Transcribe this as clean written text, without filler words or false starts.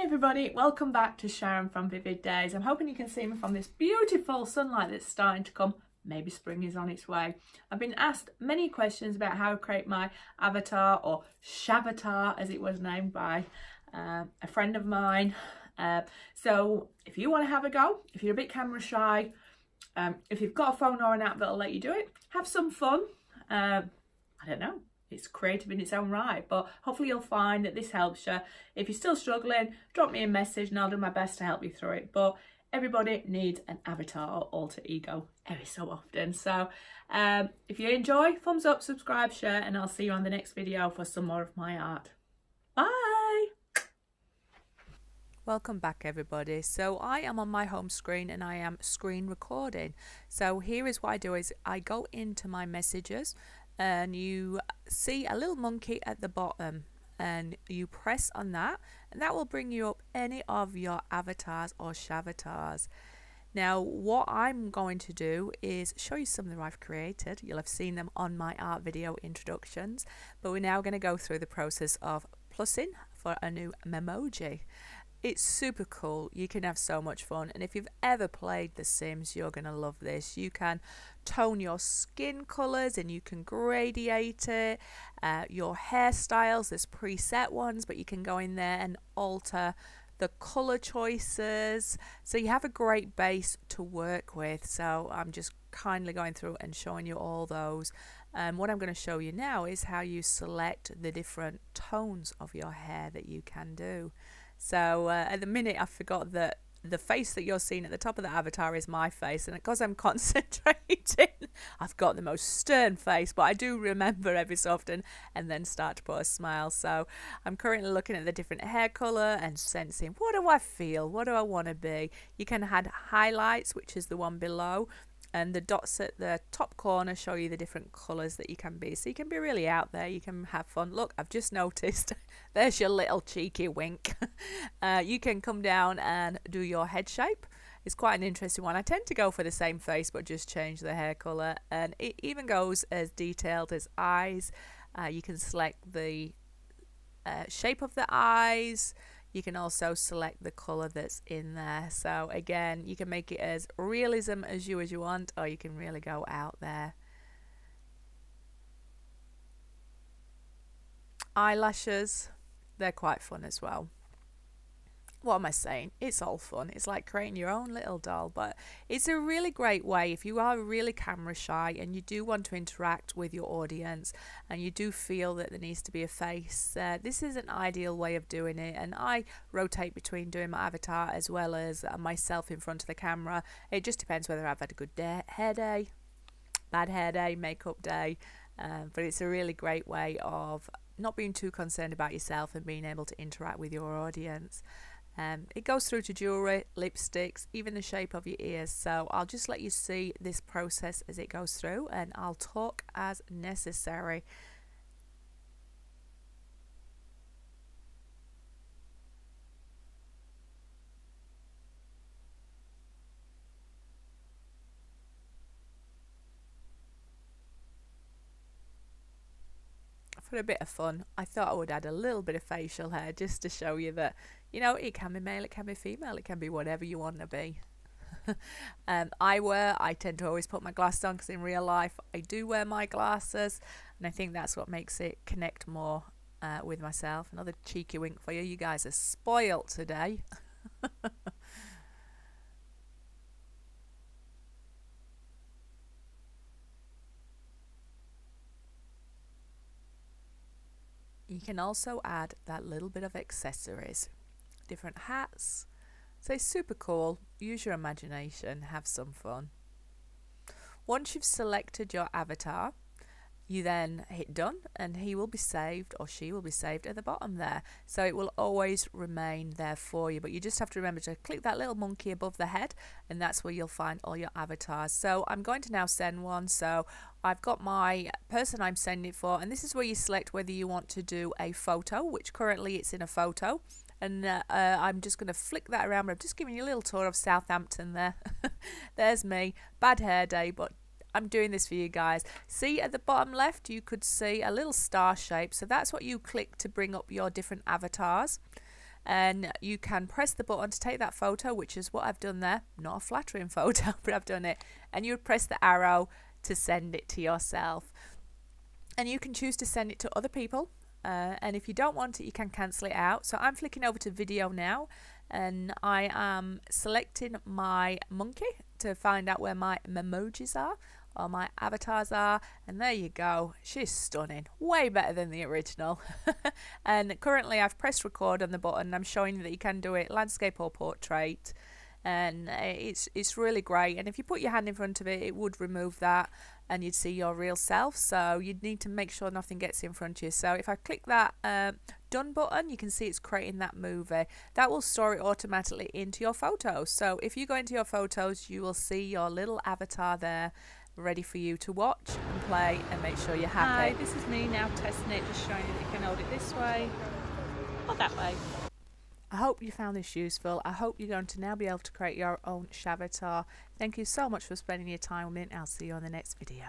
Hi everybody, welcome back to Sharon from Vivid Days. I'm hoping you can see me from this beautiful sunlight that's starting to come. Maybe spring is on its way. I've been asked many questions about how to create my avatar, or Shavatar as it was named by a friend of mine. So if you want to have a go, if you're a bit camera shy, if you've got a phone or an app that'll let you do it, have some fun. I don't know. It's creative in its own right, but hopefully you'll find that this helps you. If you're still struggling, drop me a message and I'll do my best to help you through it. But everybody needs an avatar or alter ego every so often. So if you enjoy, thumbs up, subscribe, share, and I'll see you on the next video for some more of my art. Bye! Welcome back everybody. So I am on my home screen and I am screen recording. So here is what I do is I go into my messages and you see a little monkey at the bottom and you press on that and that will bring you up any of your avatars or shavatars. Now what I'm going to do is show you something I've created. You'll have seen them on my art video introductions, but we're now going to go through the process of plussing for a new Memoji. It's super cool, you can have so much fun, and if you've ever played The Sims you're going to love this. You can tone your skin colours and you can gradiate it, your hairstyles, there's preset ones, but you can go in there and alter the colour choices, so you have a great base to work with. So I'm just kindly going through and showing you all those. What I'm going to show you now is how you select the different tones of your hair that you can do. So at the minute I forgot that the face that you're seeing at the top of the avatar is my face, and because I'm concentrating I've got the most stern face, but I do remember every so often and then start to put a smile. So I'm currently looking at the different hair colour and sensing, what do I feel, what do I want to be. You can add highlights, which is the one below, and the dots at the top corner show you the different colours that you can be. So you can be really out there, you can have fun. Look, I've just noticed, there's your little cheeky wink. You can come down and do your head shape. It's quite an interesting one. I tend to go for the same face but just change the hair colour, and it even goes as detailed as eyes. You can select the shape of the eyes. You can also select the colour that's in there. So again, you can make it as realism as you want, or you can really go out there. Eyelashes, they're quite fun as well. What am I saying? It's all fun. It's like creating your own little doll, but it's a really great way if you are really camera shy and you do want to interact with your audience and you do feel that there needs to be a face. This is an ideal way of doing it, and I rotate between doing my avatar as well as myself in front of the camera. It just depends whether I've had a good hair day, bad hair day, makeup day, but it's a really great way of not being too concerned about yourself and being able to interact with your audience. It goes through to jewellery, lipsticks, even the shape of your ears. So I'll just let you see this process as it goes through, and I'll talk as necessary. For a bit of fun, I thought I would add a little bit of facial hair just to show you that, you know, it can be male, it can be female, it can be whatever you want to be. Eyewear, I tend to always put my glasses on because in real life I do wear my glasses, and I think that's what makes it connect more with myself. Another cheeky wink for you, you guys are spoilt today. You can also add that little bit of accessories, different hats. So it's super cool. Use your imagination, have some fun. Once you've selected your avatar, you then hit done and he will be saved, or she will be saved at the bottom there. So it will always remain there for you, but you just have to remember to click that little monkey above the head, and that's where you'll find all your avatars. So I'm going to now send one. So I've got my person I'm sending it for, and this is where you select whether you want to do a photo, which currently it's in a photo. And I'm just going to flick that around. I'm just giving you a little tour of Southampton there. There's me, bad hair day, but I'm doing this for you guys. See at the bottom left you could see a little star shape, so that's what you click to bring up your different avatars. and you can press the button to take that photo, which is what I've done there. Not a flattering photo, but I've done it. And you would press the arrow to send it to yourself. And you can choose to send it to other people. And if you don't want it, you can cancel it out. So I'm flicking over to video now, and I am selecting my monkey to find out where my memojis are, or my avatars are. And there you go, she's stunning, way better than the original. And currently I've pressed record on the button. I'm showing that you can do it landscape or portrait, and it's really great. And if you put your hand in front of it, it would remove that and you'd see your real self. So you'd need to make sure nothing gets in front of you. So if I click that done button, you can see it's creating that movie. That will store it automatically into your photos. So if you go into your photos, you will see your little avatar there, ready for you to watch and play and make sure you're happy. Hi, this is me now testing it, just showing you that you can hold it this way or that way. I hope you found this useful. I hope you're going to now be able to create your own Shavatar. Thank you so much for spending your time with me, and I'll see you on the next video.